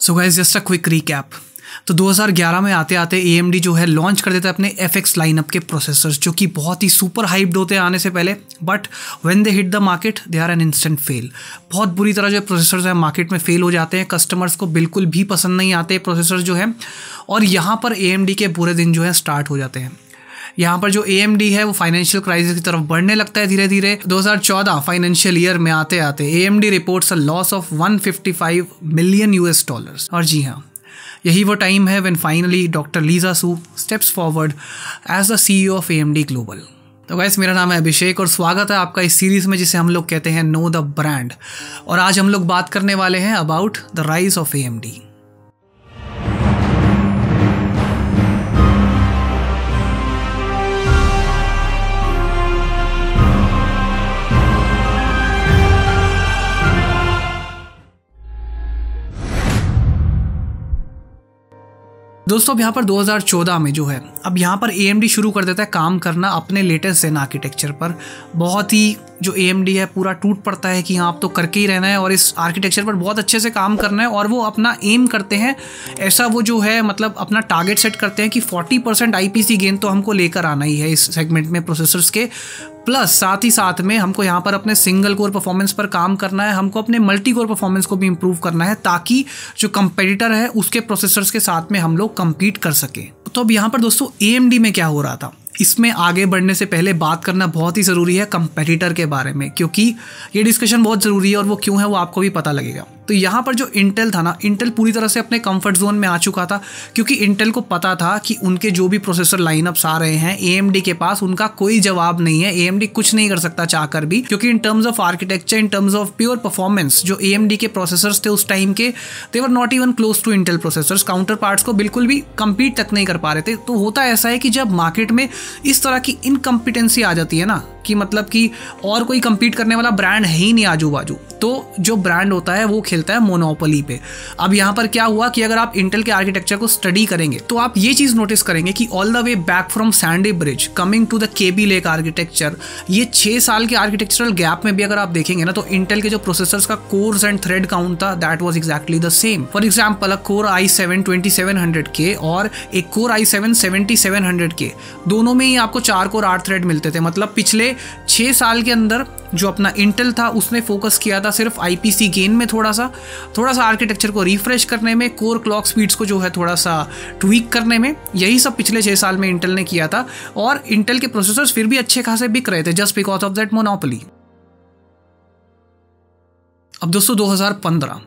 So guys just a quick recap. तो 2011 में आते आते AMD जो है लॉन्च कर देता है अपने FX लाइनअप के प्रोसेसर्स जो कि बहुत ही सुपर हाइप्ड होते हैं आने से पहले, but when they hit the market they are an instant fail. बहुत बुरी तरह जो प्रोसेसर्स हैं मार्केट में फेल हो जाते हैं, कस्टमर्स को बिल्कुल भी पसंद नहीं आते प्रोसेसर्स जो है, और यहाँ पर AMD के बुरे दिन जो है स्टार्ट हो जाते हैं। यहाँ पर जो AMD है वो फाइनेंशियल क्राइसिस की तरफ बढ़ने लगता है धीरे धीरे। 2014 फाइनेंशियल ईयर में आते आते AMD reports a loss of $155 million. और जी हाँ, यही वो टाइम है when finally doctor Lisa Su steps forward as the CEO of AMD global. तो गाइस मेरा नाम है अभिषेक और स्वागत है आपका इस सीरीज़ में जिसे हम लोग कहते हैं नो द ब्रांड, और आज हम लोग बात करने वाले हैं about the rise of AMD। दोस्तों अब यहाँ पर 2014 में जो है अब यहाँ पर AMD शुरू कर देता है काम करना अपने लेटेस्ट Zen आर्किटेक्चर पर। बहुत ही जो AMD है पूरा टूट पड़ता है कि हाँ आप तो करके ही रहना है और इस आर्किटेक्चर पर बहुत अच्छे से काम करना है, और वो अपना एम करते हैं ऐसा, वो जो है मतलब अपना टारगेट सेट करते हैं कि 40% IPC गेन तो हमको लेकर आना ही है इस सेगमेंट में प्रोसेसर्स के, प्लस साथ ही साथ में हमको यहाँ पर अपने सिंगल कोर परफॉर्मेंस पर काम करना है, हमको अपने मल्टी कोर परफॉर्मेंस को भी इम्प्रूव करना है ताकि जो कंपेटिटर है उसके प्रोसेसर्स के साथ में हम लोग कम्पीट कर सकें। तो अब यहाँ पर दोस्तों AMD में क्या हो रहा था, इसमें आगे बढ़ने से पहले बात करना बहुत ही ज़रूरी है कंपेटिटर के बारे में, क्योंकि ये डिस्कशन बहुत ज़रूरी है और वो क्यों है वो आपको भी पता लगेगा। तो यहाँ पर जो इंटेल था ना, इंटेल पूरी तरह से अपने कंफर्ट जोन में आ चुका था, क्योंकि इंटेल को पता था कि उनके जो भी प्रोसेसर लाइनअप्स आ रहे हैं AMD के पास उनका कोई जवाब नहीं है, AMD कुछ नहीं कर सकता चाहकर भी, क्योंकि in terms of architecture, in terms of pure performance जो AMD के प्रोसेसर्स थे उस टाइम के, they were not even close to Intel processors, counterparts को बिल्कुल भी कम्पीट तक नहीं कर पा रहे थे। तो होता ऐसा है कि जब मार्केट में इस तरह की इनकम्पिटेंसी आ जाती है ना, कि मतलब कि और कोई कम्पीट करने वाला ब्रांड है ही नहीं आजू बाजू, तो जो ब्रांड होता है वो खेलता है मोनोपोली पे। अब यहाँ पर क्या हुआ कि अगर आप इंटेल के आर्किटेक्चर को स्टडी करेंगे तो आप ये चीज़ नोटिस करेंगे कि all the way back from Sandy Bridge coming to the Kaby Lake architecture, ये 6 साल के आर्किटेक्चरल गैप में भी अगर आप देखेंगे ना तो इंटेल के जो प्रोसेसर्स का कोर्स एंड थ्रेड काउंट था that was exactly the same. For example a core i7 2700K और एक कोर i7 7700K, दोनों में ही आपको 4 कोर 8 थ्रेड मिलते थे। मतलब पिछले 6 साल के अंदर जो अपना इंटेल था उसने फोकस किया था सिर्फ IPC गेन में, थोड़ा सा आर्किटेक्चर को रिफ्रेश करने में, कोर क्लॉक स्पीड्स को जो है थोड़ा सा ट्वीक करने में, यही सब पिछले 6 साल में इंटेल ने किया था, और इंटेल के प्रोसेसर्स फिर भी अच्छे खासे बिक रहे थे just because of that monopoly. अब दोस्तों 2015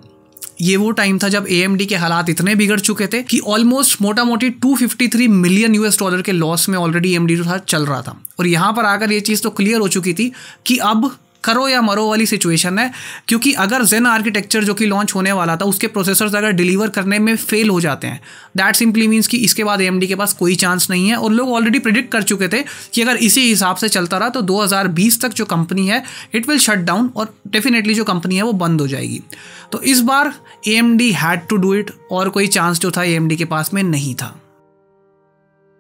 ये वो टाइम था जब AMD के हालात इतने बिगड़ चुके थे कि ऑलमोस्ट मोटा मोटी $253 मिलियन के लॉस में ऑलरेडी AMD जो था चल रहा था, और यहाँ पर आकर ये चीज़ तो क्लियर हो चुकी थी कि अब करो या मरो वाली सिचुएशन है, क्योंकि अगर Zen आर्किटेक्चर जो कि लॉन्च होने वाला था उसके प्रोसेसर्स अगर डिलीवर करने में फेल हो जाते हैं दैट सिंपली मीन्स कि इसके बाद AMD के पास कोई चांस नहीं है, और लोग ऑलरेडी प्रिडिक्ट कर चुके थे कि अगर इसी हिसाब से चलता रहा तो 2020 तक जो कंपनी है इट विल शट डाउन, और डेफिनेटली जो कंपनी है वो बंद हो जाएगी। तो इस बार AMD had to do it, और कोई चांस जो था AMD के पास में नहीं था।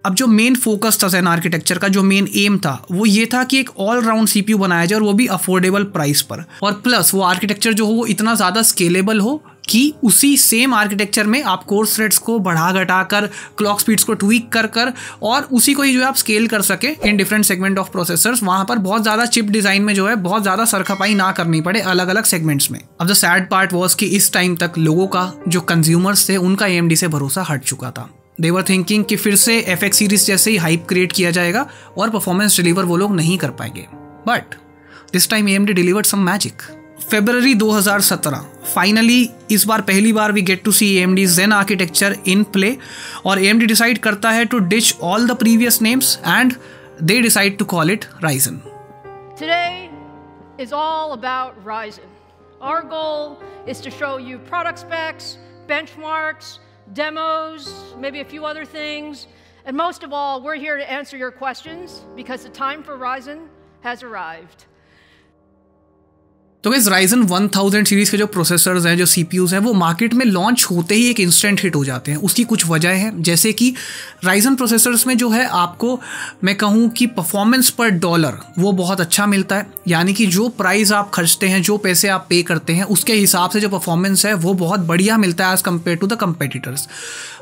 अब जो मेन फोकस था Zen आर्किटेक्चर का, जो मेन एम था वो ये था कि एक ऑल राउंड CPU बनाया जाए, और वो भी अफोर्डेबल प्राइस पर, और प्लस वो आर्किटेक्चर जो हो वो इतना ज़्यादा स्केलेबल हो कि उसी सेम आर्किटेक्चर में आप कोर थ्रेड्स को बढ़ा घटा कर, क्लॉक स्पीड्स को ट्वीक कर कर, और उसी को ही जो है आप स्केल कर सके in different segment of processors. वहाँ पर बहुत ज़्यादा चिप डिज़ाइन में जो है बहुत ज़्यादा सरखपाई ना करनी पड़े अलग अलग सेगमेंट्स में। अब द सैड पार्ट वॉज कि इस टाइम तक लोगों का जो कंज्यूमर्स थे उनका AMD से भरोसा हट चुका था। देवर थिंकिंग कि फिर से FX सीरीज जैसे ही हाइप क्रिएट किया जाएगा और परफॉर्मेंस डिलीवर वो लोग नहीं कर पाएंगे, but this time AMD delivered some magic. फरवरी 2017 फाइनली इस बार पहली बार we get to see AMD Zen architecture in play, और AMD डिसाइड करता है to ditch all the previous names and they decide to call it Ryzen। Today is all about Ryzen. Our goal is to show you product specs, benchmarks, demos, maybe a few other things, and most of all, we're here to answer your questions because the time for Ryzen has arrived. तो guys Ryzen 1000 series के जो processors हैं, जो CPUs हैं, वो market में launch होते ही एक इंस्टेंट हिट हो जाते हैं। उसकी कुछ वजह हैं, जैसे कि राइजन प्रोसेसर्स में जो है आपको मैं कहूँ कि परफॉर्मेंस पर डॉलर वो बहुत अच्छा मिलता है, यानी कि जो प्राइस आप खर्चते हैं, जो पैसे आप पे करते हैं, उसके हिसाब से जो परफॉर्मेंस है वो बहुत बढ़िया मिलता है as compare to the competitors.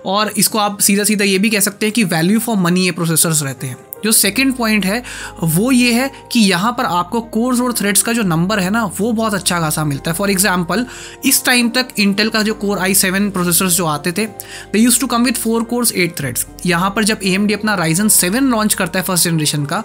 और इसको आप सीधा सीधा ये भी कह सकते हैं कि वैल्यू फॉर मनी ये प्रोसेसर्स रहते हैं। जो सेकंड पॉइंट है वो ये है कि यहाँ पर आपको कोर्स और थ्रेड्स का जो नंबर है ना वो बहुत अच्छा खासा मिलता है। फॉर एग्जांपल इस टाइम तक इंटेल का जो कोर i7 प्रोसेसर्स जो आते थे they use to come with 4 cores 8 threads. यहाँ पर जब AMD अपना Ryzen 7 लॉन्च करता है फर्स्ट जनरेशन का,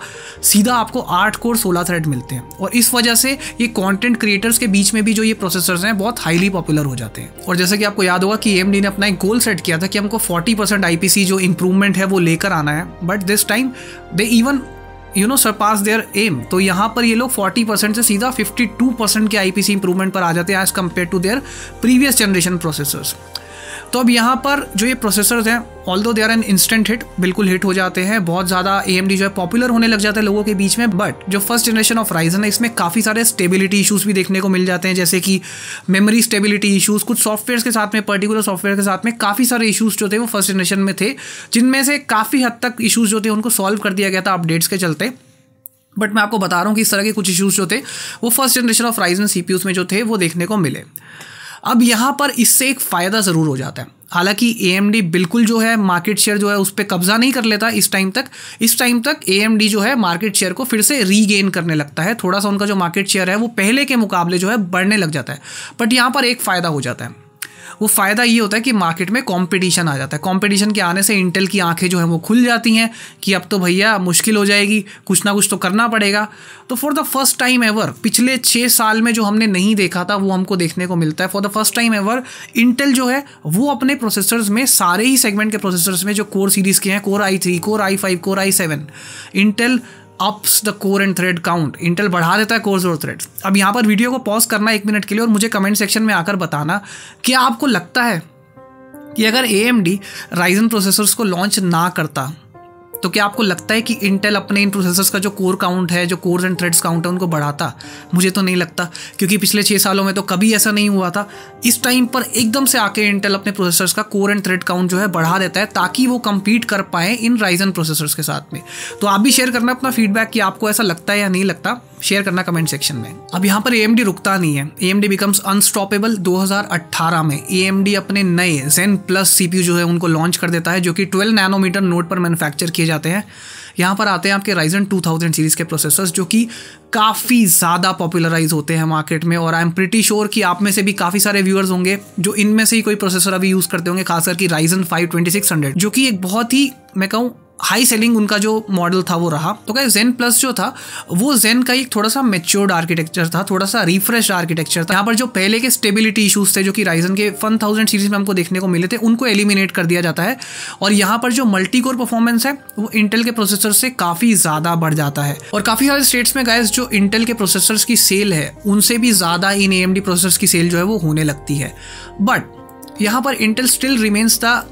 सीधा आपको 8 कोर 16 थ्रेड मिलते हैं। और इस वजह से ये कॉन्टेंट क्रिएटर्स के बीच में भी जो ये प्रोसेसर्स हैं बहुत हाईली पॉपुलर हो जाते हैं। और जैसे कि आपको याद होगा कि AMD ने अपना एक गोल सेट किया था कि हमको 40% IPC जो इंप्रूवमेंट है वो लेकर आना है, but this time they even surpass their M. तो यहाँ पर ये लोग 40% से सीधा 52% के IPC इंप्रूवमेंट पर आ जाते हैं as compare to their previous generation processors. तो अब यहाँ पर जो ये प्रोसेसर्स हैं although they are an instant hit, बिल्कुल हिट हो जाते हैं, बहुत ज़्यादा AMD जो है पॉपुलर होने लग जाते हैं लोगों के बीच में। बट जो फर्स्ट जनरेशन ऑफ राइजन है इसमें काफ़ी सारे स्टेबिलिटी इश्यूज भी देखने को मिल जाते हैं, जैसे कि मेमोरी स्टेबिलिटी इश्यूज, कुछ सॉफ्टवेयर के साथ में, पर्टिकुलर सॉफ्टवेयर के साथ में काफ़ी सारे इशूज़ जो थे वो फर्स्ट जनरेशन में थे, जिनमें से काफ़ी हद तक इशूज़ जो थे उनको सॉल्व कर दिया गया था अपडेट्स के चलते। बट मैं आपको बता रहा हूँ कि इस तरह के कुछ इशूज़ जो थे वो first generation of Ryzen CPUs में जो थे वो देखने को मिले। अब यहाँ पर इससे एक फ़ायदा ज़रूर हो जाता है, हालांकि AMD बिल्कुल जो है मार्केट शेयर जो है उस पर कब्जा नहीं कर लेता। इस टाइम तक AMD जो है मार्केट शेयर को फिर से रीगेन करने लगता है, थोड़ा सा उनका जो मार्केट शेयर है वो पहले के मुकाबले जो है बढ़ने लग जाता है। बट यहाँ पर एक फ़ायदा हो जाता है, वो फ़ायदा ये होता है कि मार्केट में कंपटीशन आ जाता है। कंपटीशन के आने से इंटेल की आंखें जो है वो खुल जाती हैं कि अब तो भैया मुश्किल हो जाएगी, कुछ ना कुछ तो करना पड़ेगा। तो for the first time ever, पिछले 6 साल में जो हमने नहीं देखा था वो हमको देखने को मिलता है। For the first time ever Intel जो है वो अपने प्रोसेसर्स में, सारे ही सेगमेंट के प्रोसेसर्स में जो कोर सीरीज़ के हैं, core i3, core i5, core i7, Intel ups the core and thread count, Intel बढ़ा देता है कोर्स और थ्रेड्स। अब यहाँ पर वीडियो को पॉज करना 1 मिनट के लिए और मुझे कमेंट सेक्शन में आकर बताना क्या आपको लगता है कि अगर AMD राइजन प्रोसेसर्स को लॉन्च ना करता तो क्या आपको लगता है कि इंटेल अपने इन प्रोसेसर्स का जो कोर काउंट है, जो कोर्स एंड थ्रेड्स काउंट है, उनको बढ़ाता? मुझे तो नहीं लगता, क्योंकि पिछले 6 सालों में तो कभी ऐसा नहीं हुआ था। इस टाइम पर एकदम से आके इंटेल अपने प्रोसेसर्स का कोर एंड थ्रेड काउंट जो है बढ़ा देता है ताकि वो कम्पीट कर पाए इन राइजन प्रोसेसर्स के साथ में। तो आप भी शेयर करना अपना फीडबैक कि आपको ऐसा लगता है या नहीं लगता, शेयर करना कमेंट सेक्शन में। अब यहाँ पर AMD रुकता नहीं है, AMD बिकम्स अनस्टॉपेबल। 2018 में AMD अपने नए Zen Plus CPU जो है उनको लॉन्च कर देता है, जो कि 12 नैनोमीटर नोड पर मैन्युफैक्चर किए जाते हैं। यहाँ पर आते हैं आपके Ryzen 2000 सीरीज़ के प्रोसेसर्स, जो कि काफ़ी ज़्यादा पॉपुलराइज होते हैं मार्केट में। और आई एम प्रिटी श्योर कि आप में से भी काफ़ी सारे व्यूअर्स होंगे जो इनमें से ही कोई प्रोसेसर अभी यूज़ करते होंगे, खासकर कि Ryzen 5 2600, जो कि एक बहुत ही, मैं कहूँ, हाई सेलिंग उनका जो मॉडल था वो रहा। तो क्या Zen Plus जो था वो Zen का एक थोड़ा सा मैच्योर्ड आर्किटेक्चर था, थोड़ा सा रिफ्रेश आर्किटेक्चर था। यहाँ पर जो पहले के स्टेबिलिटी इश्यूज थे जो कि Ryzen के 1000 सीरीज में हमको देखने को मिले थे, उनको एलिमिनेट कर दिया जाता है। और यहाँ पर जो मल्टी कोर परफॉर्मेंस है वो इंटेल के प्रोसेसर से काफ़ी ज़्यादा बढ़ जाता है। और काफ़ी सारे स्टेट्स में गाइस जो इंटेल के प्रोसेसर्स की सेल है उनसे भी ज़्यादा इन AMD प्रोसेसर्स की सेल जो है वो होने लगती है। बट यहाँ पर Intel still remains the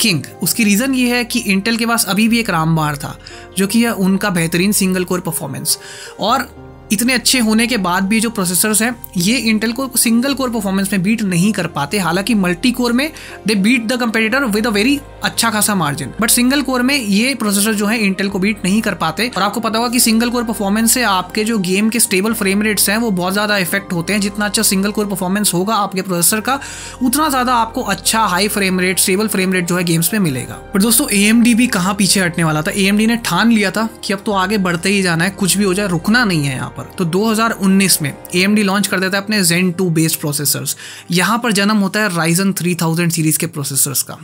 king. उसकी रीज़न ये है कि इंटेल के पास अभी भी एक रामबाण था, जो कि है उनका बेहतरीन सिंगल कोर परफॉर्मेंस। और इतने अच्छे होने के बाद भी जो प्रोसेसर्स हैं ये इंटेल को सिंगल कोर परफॉर्मेंस में बीट नहीं कर पाते। हालांकि मल्टी कोर में they beat the competitor with a very अच्छा खासा मार्जिन, बट सिंगल कोर में ये प्रोसेसर जो है इंटेल को बीट नहीं कर पाते। और आपको पता होगा कि सिंगल कोर परफॉर्मेंस से आपके जो गेम के स्टेबल फ्रेम रेट्स हैं वो बहुत ज़्यादा इफेक्ट होते हैं। जितना अच्छा सिंगल कोर परफॉर्मेंस होगा आपके प्रोसेसर का, उतना ज़्यादा आपको अच्छा high frame rate, stable frame rate जो है गेम्स में मिलेगा। बट दोस्तों AMD भी कहाँ पीछे हटने वाला था, AMD ने ठान लिया था कि अब तो आगे बढ़ते ही जाना है, कुछ भी हो जाए रुकना नहीं है यहाँ। तो 2019 में AMD लॉन्च कर देता है अपने Zen 2 बेस्ड प्रोसेसर्स। यहाँ पर जन्म होता है Ryzen 3000 सीरीज के प्रोसेसर्स का।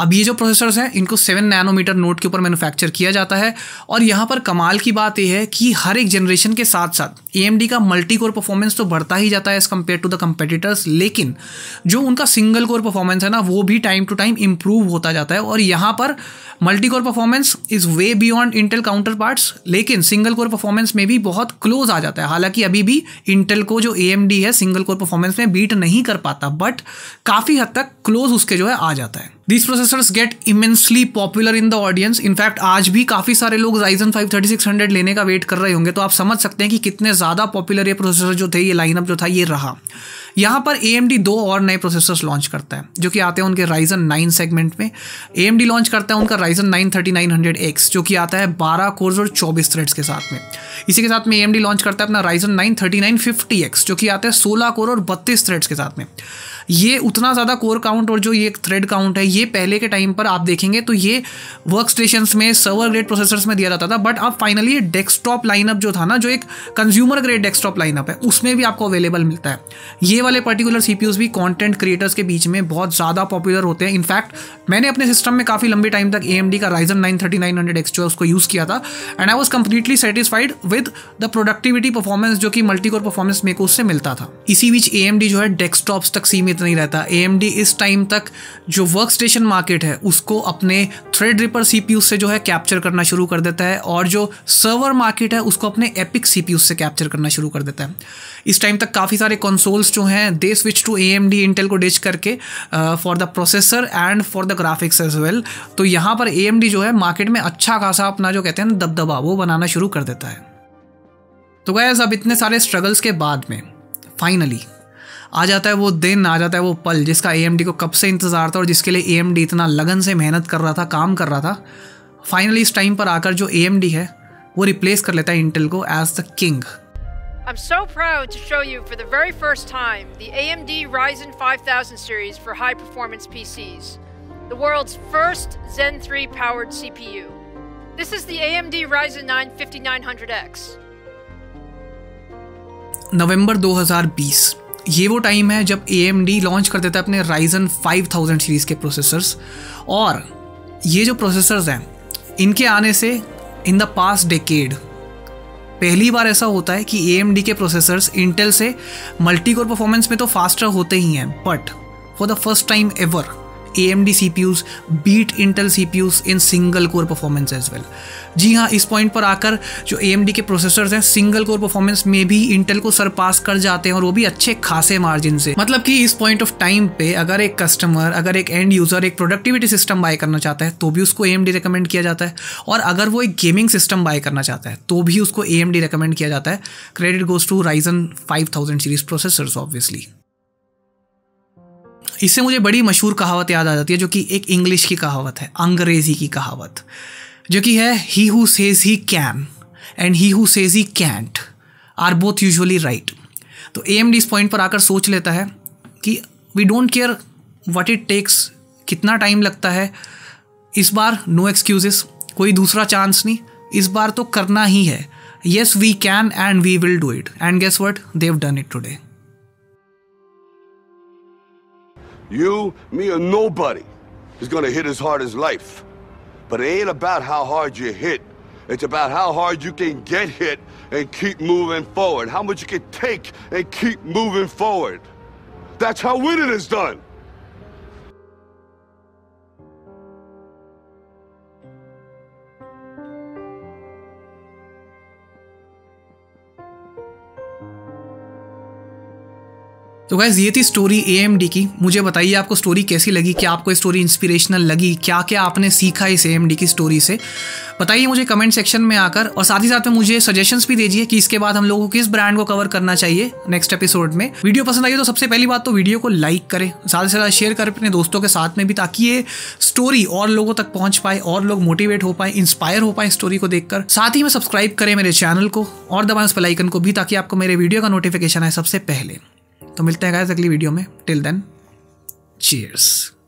अब ये जो प्रोसेसर्स हैं इनको 7 नैनोमीटर नोड के ऊपर मैन्युफैक्चर किया जाता है। और यहाँ पर कमाल की बात यह है कि हर एक जनरेशन के साथ साथ AMD का मल्टी कोर परफॉर्मेंस तो बढ़ता ही जाता है as compare to the competitors, लेकिन जो उनका सिंगल कोर परफॉर्मेंस है ना वो भी टाइम टू टाइम इम्प्रूव होता जाता है। और यहाँ पर multi core performance is way beyond Intel counterparts, लेकिन सिंगल कोर परफॉर्मेंस में भी बहुत क्लोज आ जाता है। हालांकि अभी भी इंटेल को जो AMD है सिंगल कोर परफॉर्मेंस में बीट नहीं कर पाता, बट काफ़ी हद तक क्लोज उसके जो है आ जाता है। These processors get immensely popular in the audience. In fact, आज भी काफी सारे लोग Ryzen 5 3600 लेने का वेट कर रहे होंगे, तो आप समझ सकते हैं कि कितने ज्यादा पॉपुलर ये प्रोसेसर जो थे, ये लाइनअप जो था ये रहा। यहाँ पर AMD दो और नए प्रोसेसर्स लॉन्च करता है जो कि आते हैं उनके Ryzen 9 सेगमेंट में। AMD लॉन्च करता है उनका Ryzen 9 3900X जो कि आता है 12 कोर्स और 24 थ्रेड्स के साथ में। इसी के साथ में AMD लॉन्च करता है अपना Ryzen 9 3950X जो कि आता है 16 कोर और 32 थ्रेड्स के साथ में। ये उतना ज़्यादा कोर काउंट और जो ये थ्रेड काउंट है, ये पहले के टाइम पर आप देखेंगे तो ये वर्क स्टेशंस में सर्वर ग्रेड प्रोसेसर्स में दिया जाता था, बट अब फाइनली ये डेस्कटॉप लाइनअप जो था ना, जो एक कंज्यूमर ग्रेड डेस्कटॉप लाइनअप है, उसमें भी आपको अवेलेबल मिलता है। ये वाले पर्टिकुलर सीपीयूज भी कंटेंट क्रिएटर्स के बीच में बहुत ज़्यादा पॉपुलर होते हैं। इनफैक्ट मैंने अपने सिस्टम में काफ़ी लंबे टाइम तक AMD का Ryzen 9 3900X जो है उसको यूज़ किया था, and I was completely satisfied with the productivity performance जो कि मल्टी कोर परफॉर्मेंस मेरे को उससे मिलता था। इसी बीच AMD जो है डेस्कटॉप्स तक सीमित नहीं रहता। AMD इस टाइम तक जो वर्क स्टेशन मार्केट है उसको अपने थ्रेडरिपर सीपीयू से जो है कैप्चर करना शुरू कर देता है, और जो सर्वर मार्केट है उसको अपने एपिक सीपीयू से कैप्चर करना शुरू कर देता है। इस टाइम तक काफ़ी सारे कंसोल्स जो हैं they switch to AMD Intel को डिच करके for the processor and for the graphics as well. तो यहाँ पर AMD जो है मार्केट में अच्छा खासा अपना जो कहते हैं ना दबदबा, वो बनाना शुरू कर देता है। तो गाइस, अब इतने सारे स्ट्रगल्स के बाद में फाइनली आ जाता है वो दिन, आ जाता है वो पल जिसका AMD को कब से इंतज़ार था और जिसके लिए AMD इतना लगन से मेहनत कर रहा था, काम कर रहा था। फाइनली इस टाइम पर आकर जो AMD है वो रिप्लेस कर लेता है इंटेल को as the king. I'm so proud to show you for the very first time the AMD Ryzen 5000 series for high performance PCs, the world's first Zen 3 powered CPU. This is the AMD Ryzen 9 5900X. November 2020 ये वो time है जब AMD launch कर देता है अपने Ryzen 5000 series के processors, और ये जो प्रोसेसर्स हैं इनके आने से इन द पास्ट डेकेड पहली बार ऐसा होता है कि AMD के प्रोसेसर्स इंटेल से मल्टी कोर परफॉर्मेंस में तो फास्टर होते ही हैं, but for the first time ever AMD CPUs beat Intel CPUs in single core performance as well. जी हाँ, इस पॉइंट पर आकर जो AMD के प्रोसेसर्स हैं सिंगल कोर परफॉर्मेंस में भी इंटेल को सरपास कर जाते हैं, और वो भी अच्छे खासे मार्जिन से। मतलब कि इस पॉइंट ऑफ टाइम पे अगर एक कस्टमर, अगर एक एंड यूज़र एक प्रोडक्टिविटी सिस्टम बाय करना चाहता है तो भी उसको AMD रिकमेंड किया जाता है, और अगर वो एक गेमिंग सिस्टम बाय करना चाहता है तो भी उसको AMD रिकमेंड किया जाता है। Credit goes to Ryzen 5000 series processors obviously. इससे मुझे बड़ी मशहूर कहावत याद आ जाती है जो कि एक इंग्लिश की कहावत है, अंग्रेजी की कहावत, जो कि है he who says he can and he who says he can't are both usually right. तो AMD इस पॉइंट पर आकर सोच लेता है कि we don't care what it takes, कितना टाइम लगता है, इस बार नो एक्सक्यूजेस, कोई दूसरा चांस नहीं, इस बार तो करना ही है। Yes we can and we will do it, and guess what, they have done it today. You, me, or nobody is gonna hit as hard as life. But it ain't about how hard you hit. It's about how hard you can get hit and keep moving forward. How much you can take and keep moving forward. That's how winning is done. तो guys, ये थी story AMD की। मुझे बताइए आपको story कैसी लगी, क्या आपको ये स्टोरी इंस्पिरेशनल लगी, क्या क्या आपने सीखा इस AMD की स्टोरी से, बताइए मुझे कमेंट सेक्शन में आकर। और साथ ही साथ में मुझे सजेशंस भी दीजिए कि इसके बाद हम लोगों को किस ब्रांड को कवर करना चाहिए नेक्स्ट एपिसोड में। वीडियो पसंद आई तो सबसे पहली बात तो वीडियो को लाइक करें, ज़्यादा से ज़्यादा शेयर करें अपने दोस्तों के साथ में भी, ताकि ये स्टोरी और लोगों तक पहुँच पाए और लोग मोटिवेट हो पाए, इंस्पायर हो पाए स्टोरी को देखकर। साथ ही में सब्सक्राइब करें मेरे चैनल को और दबाएं उस बेल आइकन को भी, ताकि आपको मेरे वीडियो का नोटिफिकेशन आए सबसे पहले। तो मिलते हैं गाइस अगली वीडियो में। Till then, cheers.